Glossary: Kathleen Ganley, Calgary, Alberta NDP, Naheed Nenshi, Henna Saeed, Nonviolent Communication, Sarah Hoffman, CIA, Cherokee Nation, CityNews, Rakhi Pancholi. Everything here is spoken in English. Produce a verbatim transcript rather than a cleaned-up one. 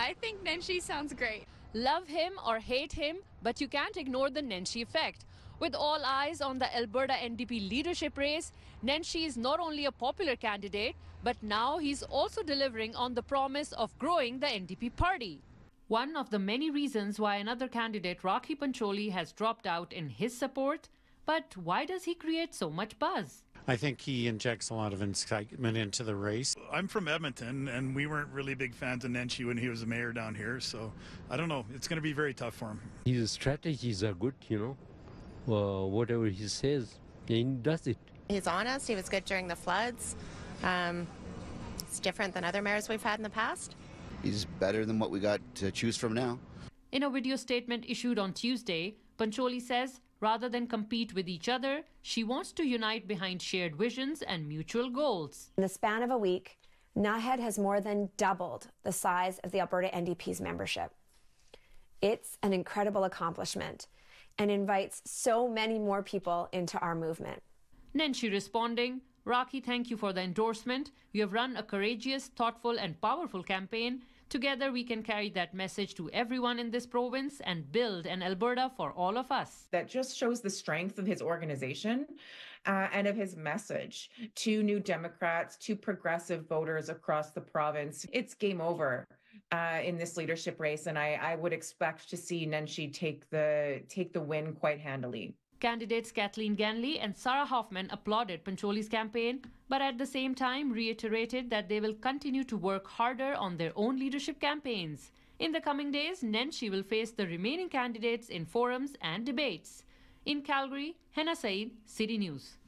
I think Nenshi sounds great. Love him or hate him, but you can't ignore the Nenshi effect. With all eyes on the Alberta N D P leadership race, Nenshi is not only a popular candidate, but now he's also delivering on the promise of growing the N D P party. One of the many reasons why another candidate, Rakhi Pancholi, has dropped out in his support. But why does he create so much buzz? I think he injects a lot of excitement into the race. I'm from Edmonton, and we weren't really big fans of Nenshi when he was the mayor down here. So, I don't know. It's going to be very tough for him. His strategies are good, you know. Uh, whatever he says, he does it. He's honest. He was good during the floods. Um, it's different than other mayors we've had in the past. He's better than what we got to choose from now. In a video statement issued on Tuesday, Pancholi says rather than compete with each other, she wants to unite behind shared visions and mutual goals. In the span of a week, Naheed has more than doubled the size of the Alberta N D P's membership. It's an incredible accomplishment and invites so many more people into our movement. Nenshi responding, "Rakhi, thank you for the endorsement. You have run a courageous, thoughtful and powerful campaign. Together we can carry that message to everyone in this province and build an Alberta for all of us." That just shows the strength of his organization uh, and of his message to New Democrats, to progressive voters across the province. It's game over uh, in this leadership race, and I, I would expect to see Nenshi take the, take the win quite handily. Candidates Kathleen Ganley and Sarah Hoffman applauded Pancholi's campaign, but at the same time reiterated that they will continue to work harder on their own leadership campaigns. In the coming days, Nenshi will face the remaining candidates in forums and debates. In Calgary, Henna Saeed, City News.